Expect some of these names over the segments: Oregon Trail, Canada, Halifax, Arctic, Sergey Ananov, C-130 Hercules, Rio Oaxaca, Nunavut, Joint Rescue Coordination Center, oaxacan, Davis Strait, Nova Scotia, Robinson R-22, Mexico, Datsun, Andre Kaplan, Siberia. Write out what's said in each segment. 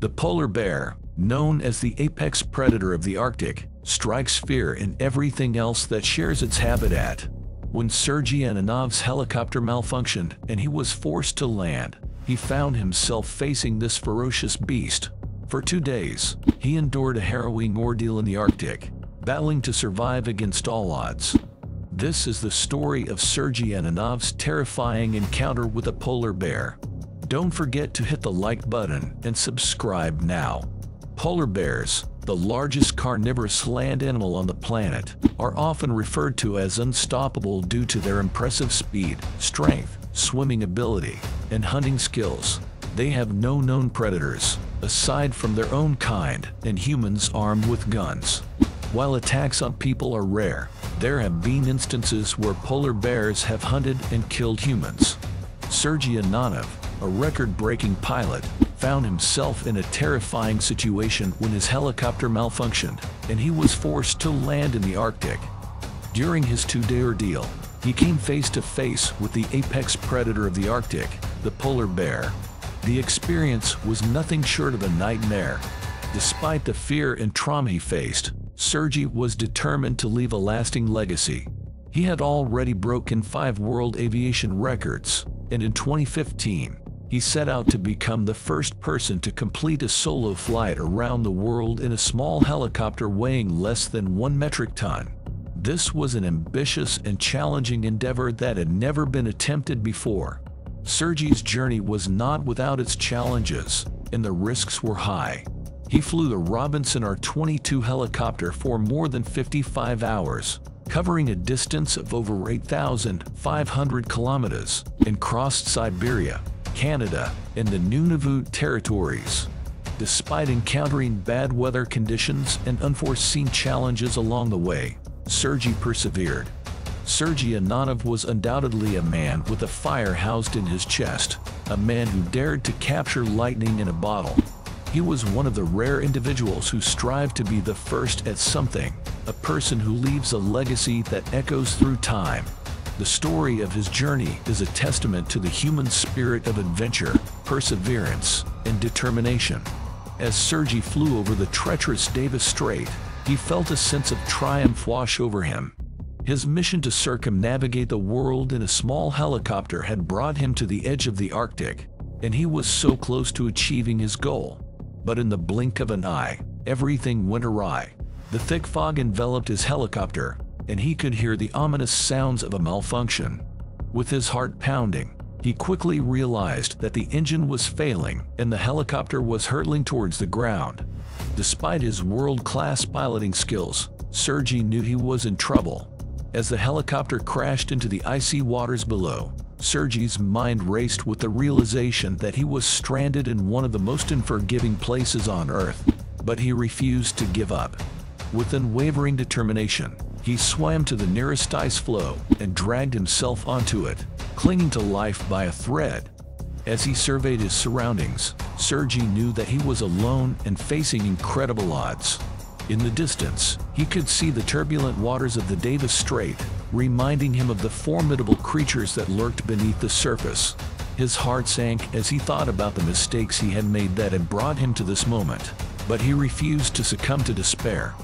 The polar bear, known as the apex predator of the Arctic, strikes fear in everything else that shares its habitat. When Sergey Ananov's helicopter malfunctioned and he was forced to land, he found himself facing this ferocious beast. For 2 days, he endured a harrowing ordeal in the Arctic, battling to survive against all odds. This is the story of Sergey Ananov's terrifying encounter with a polar bear. Don't forget to hit the like button and subscribe now. Polar bears, the largest carnivorous land animal on the planet, are often referred to as unstoppable due to their impressive speed, strength, swimming ability, and hunting skills. They have no known predators, aside from their own kind and humans armed with guns. While attacks on people are rare, there have been instances where polar bears have hunted and killed humans. Sergey Ananov, a record-breaking pilot, found himself in a terrifying situation when his helicopter malfunctioned, and he was forced to land in the Arctic. During his 2-day ordeal, he came face-to-face with the apex predator of the Arctic, the polar bear. The experience was nothing short of a nightmare. Despite the fear and trauma he faced, Sergey was determined to leave a lasting legacy. He had already broken 5 world aviation records, and in 2015, he set out to become the first person to complete a solo flight around the world in a small helicopter weighing less than 1 metric ton. This was an ambitious and challenging endeavor that had never been attempted before. Sergey's journey was not without its challenges, and the risks were high. He flew the Robinson R-22 helicopter for more than 55 hours, covering a distance of over 8,500 kilometers, and crossed Siberia, Canada, and the Nunavut territories. Despite encountering bad weather conditions and unforeseen challenges along the way, Sergey persevered. Sergey Ananov was undoubtedly a man with a fire housed in his chest, a man who dared to capture lightning in a bottle. He was one of the rare individuals who strive to be the first at something, a person who leaves a legacy that echoes through time. The story of his journey is a testament to the human spirit of adventure, perseverance, and determination. As Sergey flew over the treacherous Davis Strait, he felt a sense of triumph wash over him. His mission to circumnavigate the world in a small helicopter had brought him to the edge of the Arctic, and he was so close to achieving his goal. But in the blink of an eye, everything went awry. The thick fog enveloped his helicopter, and he could hear the ominous sounds of a malfunction. With his heart pounding, he quickly realized that the engine was failing and the helicopter was hurtling towards the ground. Despite his world-class piloting skills, Sergey knew he was in trouble. As the helicopter crashed into the icy waters below, Sergey's mind raced with the realization that he was stranded in one of the most unforgiving places on Earth, but he refused to give up. With unwavering determination, he swam to the nearest ice floe and dragged himself onto it, clinging to life by a thread. As he surveyed his surroundings, Sergey knew that he was alone and facing incredible odds. In the distance, he could see the turbulent waters of the Davis Strait, reminding him of the formidable creatures that lurked beneath the surface. His heart sank as he thought about the mistakes he had made that had brought him to this moment, but he refused to succumb to despair.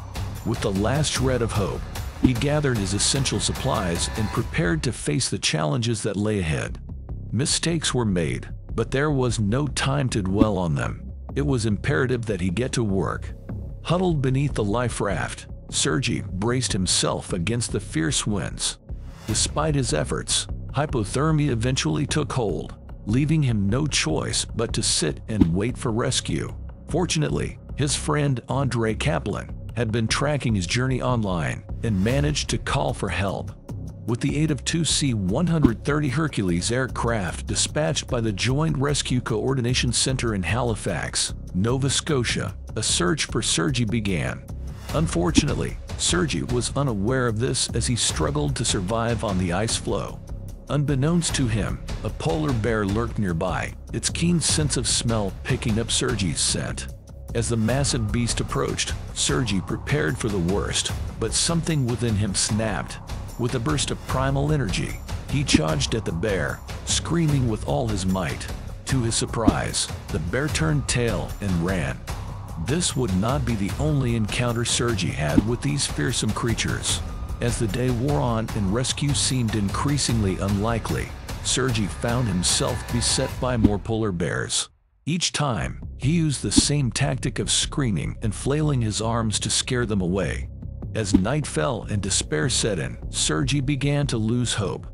With the last shred of hope, he gathered his essential supplies and prepared to face the challenges that lay ahead. Mistakes were made, but there was no time to dwell on them. It was imperative that he get to work. Huddled beneath the life raft, Sergey braced himself against the fierce winds. Despite his efforts, hypothermia eventually took hold, leaving him no choice but to sit and wait for rescue. Fortunately, his friend Andre Kaplan had been tracking his journey online and managed to call for help. With the aid of 2 C-130 Hercules aircraft dispatched by the Joint Rescue Coordination Center in Halifax, Nova Scotia, a search for Sergey began. Unfortunately, Sergey was unaware of this as he struggled to survive on the ice floe. Unbeknownst to him, a polar bear lurked nearby, its keen sense of smell picking up Sergey's scent. As the massive beast approached, Sergey prepared for the worst, but something within him snapped. With a burst of primal energy, he charged at the bear, screaming with all his might. To his surprise, the bear turned tail and ran. This would not be the only encounter Sergey had with these fearsome creatures. As the day wore on and rescue seemed increasingly unlikely, Sergey found himself beset by more polar bears. Each time, he used the same tactic of screaming and flailing his arms to scare them away. As night fell and despair set in, Sergey began to lose hope.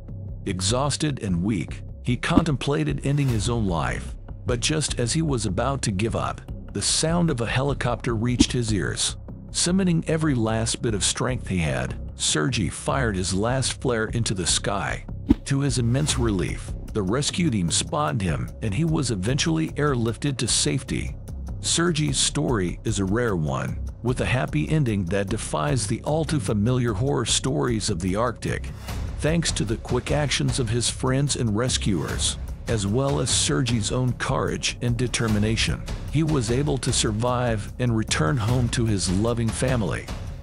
Exhausted and weak, he contemplated ending his own life. But just as he was about to give up, the sound of a helicopter reached his ears. Summoning every last bit of strength he had, Sergey fired his last flare into the sky. To his immense relief, the rescue team spotted him and he was eventually airlifted to safety. Sergey's story is a rare one, with a happy ending that defies the all-too-familiar horror stories of the Arctic. Thanks to the quick actions of his friends and rescuers, as well as Sergey's own courage and determination, he was able to survive and return home to his loving family.